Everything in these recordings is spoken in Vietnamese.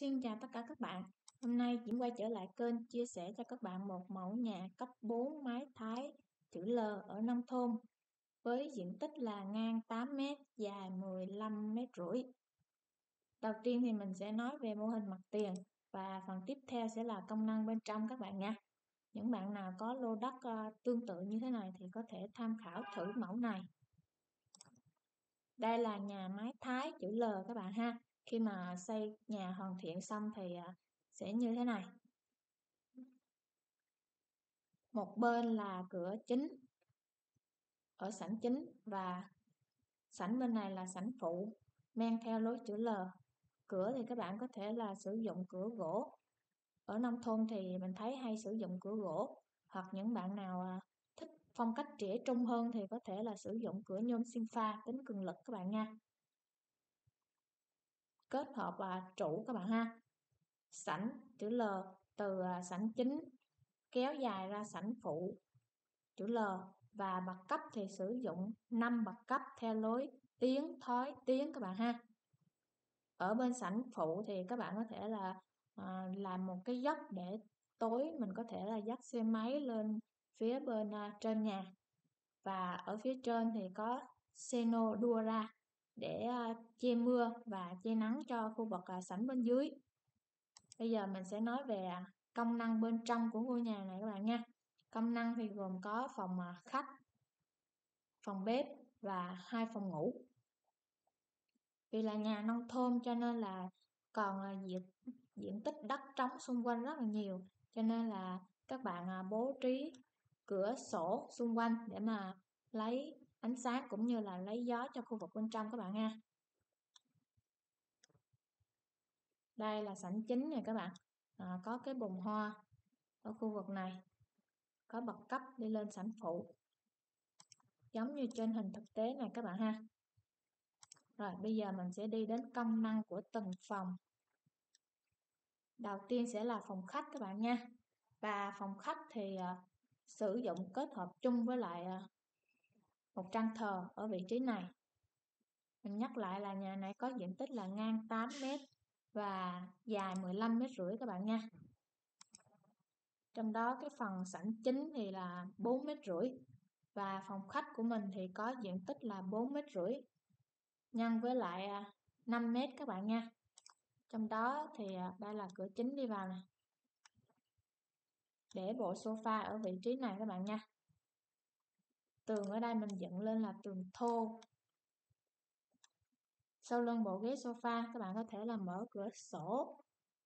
Xin chào tất cả các bạn. Hôm nay Diễm quay trở lại kênh chia sẻ cho các bạn một mẫu nhà cấp 4 mái thái chữ L ở nông thôn với diện tích là ngang 8m, dài 15,5 m. Đầu tiên thì mình sẽ nói về mô hình mặt tiền và phần tiếp theo sẽ là công năng bên trong các bạn nha. Những bạn nào có lô đất tương tự như thế này thì có thể tham khảo thử mẫu này. Đây là nhà mái thái chữ L các bạn ha. Khi mà xây nhà hoàn thiện xong thì sẽ như thế này. Một bên là cửa chính ở sảnh chính và sảnh bên này là sảnh phụ, men theo lối chữ L. Cửa thì các bạn có thể là sử dụng cửa gỗ. Ở nông thôn thì mình thấy hay sử dụng cửa gỗ, hoặc những bạn nào thích phong cách trẻ trung hơn thì có thể là sử dụng cửa nhôm sinh pha tính cường lực các bạn nha. Kết hợp trụ các bạn ha. Sảnh chữ L từ sảnh chính kéo dài ra sảnh phụ chữ L, và bậc cấp thì sử dụng 5 bậc cấp theo lối tiến, thói, tiến các bạn ha. Ở bên sảnh phụ thì các bạn có thể là làm một cái dốc để tối mình có thể là dắt xe máy lên phía bên trên nhà, và ở phía trên thì có xeno đua ra để che mưa và che nắng cho khu vực sảnh bên dưới. Bây giờ mình sẽ nói về công năng bên trong của ngôi nhà này các bạn nha. Công năng thì gồm có phòng khách, phòng bếp và 2 phòng ngủ. Vì là nhà nông thôn cho nên là còn diện tích đất trống xung quanh rất là nhiều, cho nên là các bạn bố trí cửa sổ xung quanh để mà lấy ánh sáng cũng như là lấy gió cho khu vực bên trong các bạn ha. Đây là sảnh chính này các bạn, có cái bồn hoa ở khu vực này, có bậc cấp đi lên sảnh phụ giống như trên hình thực tế này các bạn ha. Rồi bây giờ mình sẽ đi đến công năng của từng phòng. Đầu tiên sẽ là phòng khách các bạn nha. Và phòng khách thì sử dụng kết hợp chung với lại một căn thờ ở vị trí này. Mình nhắc lại là nhà này có diện tích là ngang 8m và dài 15,5 m các bạn nha. Trong đó cái phần sảnh chính thì là 4,5 m và phòng khách của mình thì có diện tích là 4,5 m nhân với lại 5m các bạn nha. Trong đó thì đây là cửa chính đi vào này. Để bộ sofa ở vị trí này các bạn nha. Tường ở đây mình dựng lên là tường thô. Sau lưng bộ ghế sofa các bạn có thể là mở cửa sổ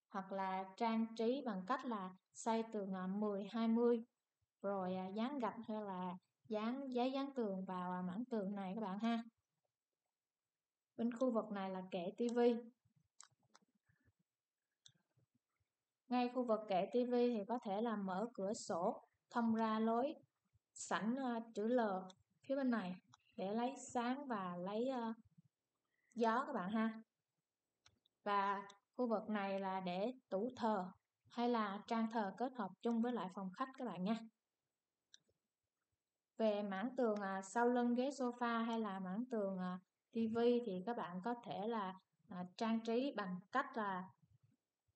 hoặc là trang trí bằng cách là xây tường 10-20 rồi dán gạch hay là dán giấy dán tường vào mảng tường này các bạn ha. Bên khu vực này là kệ tivi. Ngay khu vực kệ tivi thì có thể là mở cửa sổ thông ra lối sảnh chữ L phía bên này để lấy sáng và lấy gió các bạn ha. Và khu vực này là để tủ thờ hay là trang thờ kết hợp chung với lại phòng khách các bạn nha. Về mảng tường sau lưng ghế sofa hay là mảng tường tivi thì các bạn có thể là trang trí bằng cách là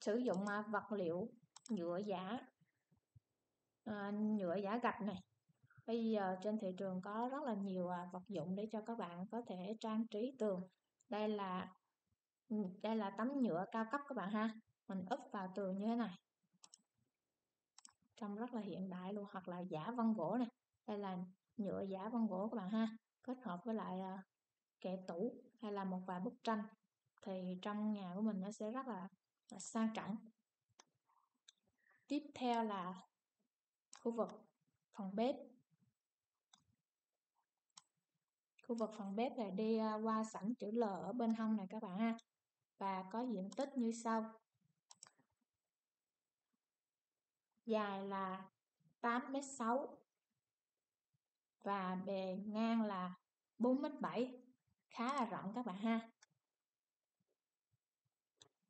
sử dụng vật liệu nhựa giả gạch này. Bây giờ trên thị trường có rất là nhiều vật dụng để cho các bạn có thể trang trí tường. Đây là tấm nhựa cao cấp các bạn ha. Mình úp vào tường như thế này. Trông rất là hiện đại luôn. Hoặc là giả vân gỗ này. Đây là nhựa giả vân gỗ các bạn ha. Kết hợp với lại kệ tủ hay là một vài bức tranh. Thì trong nhà của mình nó sẽ rất là sang trọng. Tiếp theo là khu vực phòng bếp. Khu vực phòng bếp là đi qua sảnh chữ L ở bên hông này các bạn ha. Và có diện tích như sau. Dài là 8,6 m và bề ngang là 4,7 m. Khá là rộng các bạn ha.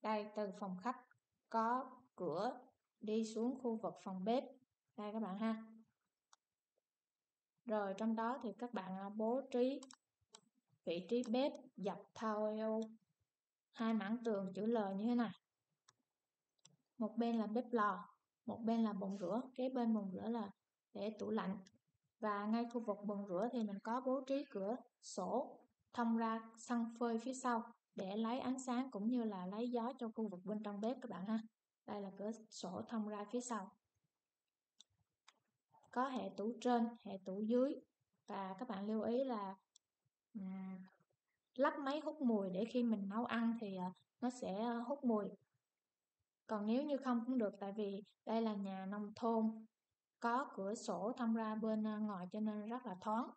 Đây, từ phòng khách có cửa đi xuống khu vực phòng bếp. Đây các bạn ha. Rồi trong đó thì các bạn bố trí vị trí bếp dọc theo hai mảng tường chữ L như thế này. một bên làm bếp lò, một bên là bồn rửa, kế bên bồn rửa là để tủ lạnh. Và ngay khu vực bồn rửa thì mình có bố trí cửa sổ thông ra sân phơi phía sau để lấy ánh sáng cũng như là lấy gió cho khu vực bên trong bếp các bạn ha. Đây là cửa sổ thông ra phía sau. Có hệ tủ trên, hệ tủ dưới. Và các bạn lưu ý là lắp máy hút mùi để khi mình nấu ăn thì nó sẽ hút mùi. Còn nếu như không cũng được, tại vì đây là nhà nông thôn, có cửa sổ thông ra bên ngoài cho nên rất là thoáng.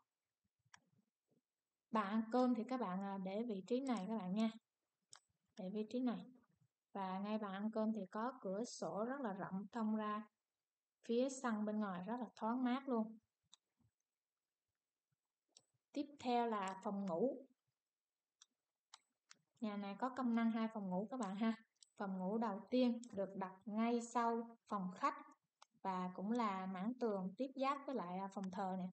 Bàn ăn cơm thì các bạn để vị trí này các bạn nha. Để vị trí này. Và ngay bàn ăn cơm thì có cửa sổ rất là rộng thông ra phía sân bên ngoài, rất là thoáng mát luôn. Tiếp theo là phòng ngủ. Nhà này có công năng 2 phòng ngủ các bạn ha. Phòng ngủ đầu tiên được đặt ngay sau phòng khách và cũng là mảng tường tiếp giáp với lại phòng thờ nè.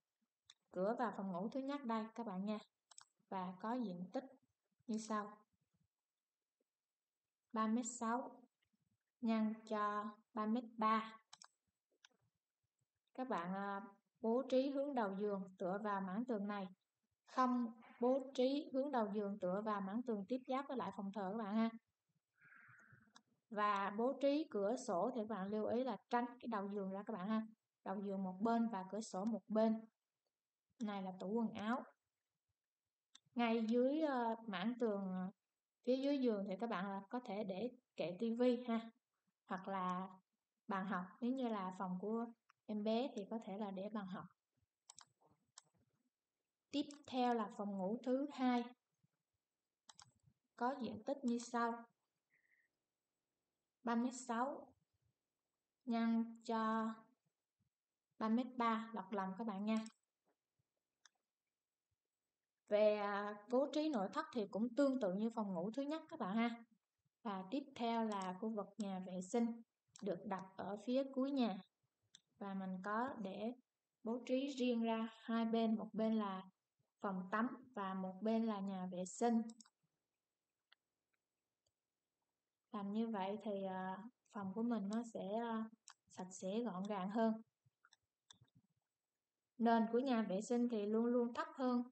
Cửa vào phòng ngủ thứ nhất đây các bạn nha. Và có diện tích như sau: 3,6 m nhân cho 3,3 m. Các bạn bố trí hướng đầu giường tựa vào mảng tường này, không bố trí hướng đầu giường tựa vào mảng tường tiếp giáp với lại phòng thờ các bạn ha. Và bố trí cửa sổ thì các bạn lưu ý là tránh cái đầu giường ra các bạn ha. Đầu giường một bên và cửa sổ một bên. Này là tủ quần áo. Ngay dưới mảng tường phía dưới giường thì các bạn có thể để kệ tivi ha, hoặc là bàn học. Nếu như là phòng của em bé thì có thể là để bàn học. Tiếp theo là phòng ngủ thứ 2. Có diện tích như sau: 3,6 m nhân cho 3,3 m lọc lòng các bạn nha. Về bố trí nội thất thì cũng tương tự như phòng ngủ thứ nhất các bạn ha. Và tiếp theo là khu vực nhà vệ sinh được đặt ở phía cuối nhà. Và mình có để bố trí riêng ra hai bên, một bên là phòng tắm và một bên là nhà vệ sinh. Làm như vậy thì phòng của mình nó sẽ sạch sẽ gọn gàng hơn. Nền của nhà vệ sinh thì luôn luôn thấp hơn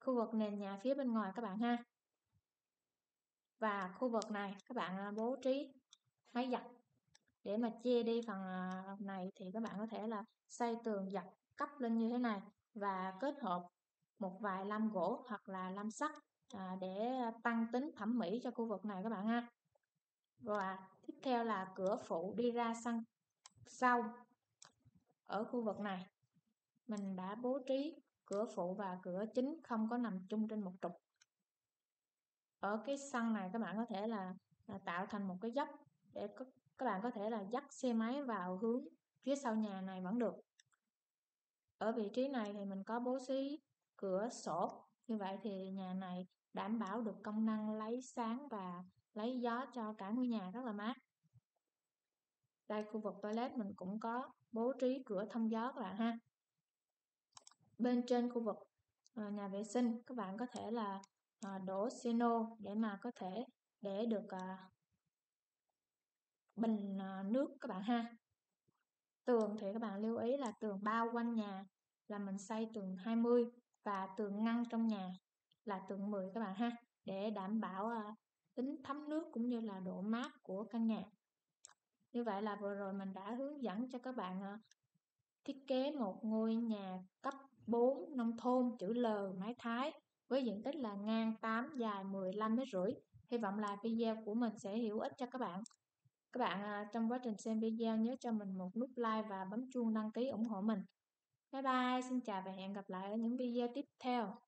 khu vực nền nhà phía bên ngoài các bạn ha. Và khu vực này các bạn bố trí máy giặt để mà che đi phần này thì các bạn có thể là xây tường giặt cấp lên như thế này và kết hợp một vài lam gỗ hoặc là lam sắt để tăng tính thẩm mỹ cho khu vực này các bạn ha. Và tiếp theo là cửa phụ đi ra sân sau. Ở khu vực này mình đã bố trí cửa phụ và cửa chính không có nằm chung trên một trục. Ở cái sân này các bạn có thể là tạo thành một cái dốc để các bạn có thể là dắt xe máy vào hướng phía sau nhà này vẫn được. Ở vị trí này thì mình có bố trí cửa sổ. Như vậy thì nhà này đảm bảo được công năng lấy sáng và lấy gió cho cả ngôi nhà, rất là mát. Đây, khu vực toilet mình cũng có bố trí cửa thông gió các bạn ha. Bên trên khu vực nhà vệ sinh các bạn có thể là đổ xeno để mà có thể để được bình nước các bạn ha. Tường thì các bạn lưu ý là tường bao quanh nhà là mình xây tường 20 và tường ngăn trong nhà là tường 10 các bạn ha, để đảm bảo tính thấm nước cũng như là độ mát của căn nhà. Như vậy là vừa rồi mình đã hướng dẫn cho các bạn thiết kế một ngôi nhà cấp 4 nông thôn chữ L mái thái với diện tích là ngang 8, dài 15,5 m. Hy vọng là video của mình sẽ hữu ích cho các bạn. Các bạn trong quá trình xem video nhớ cho mình một nút like và bấm chuông đăng ký ủng hộ mình. Bye bye, xin chào và hẹn gặp lại ở những video tiếp theo.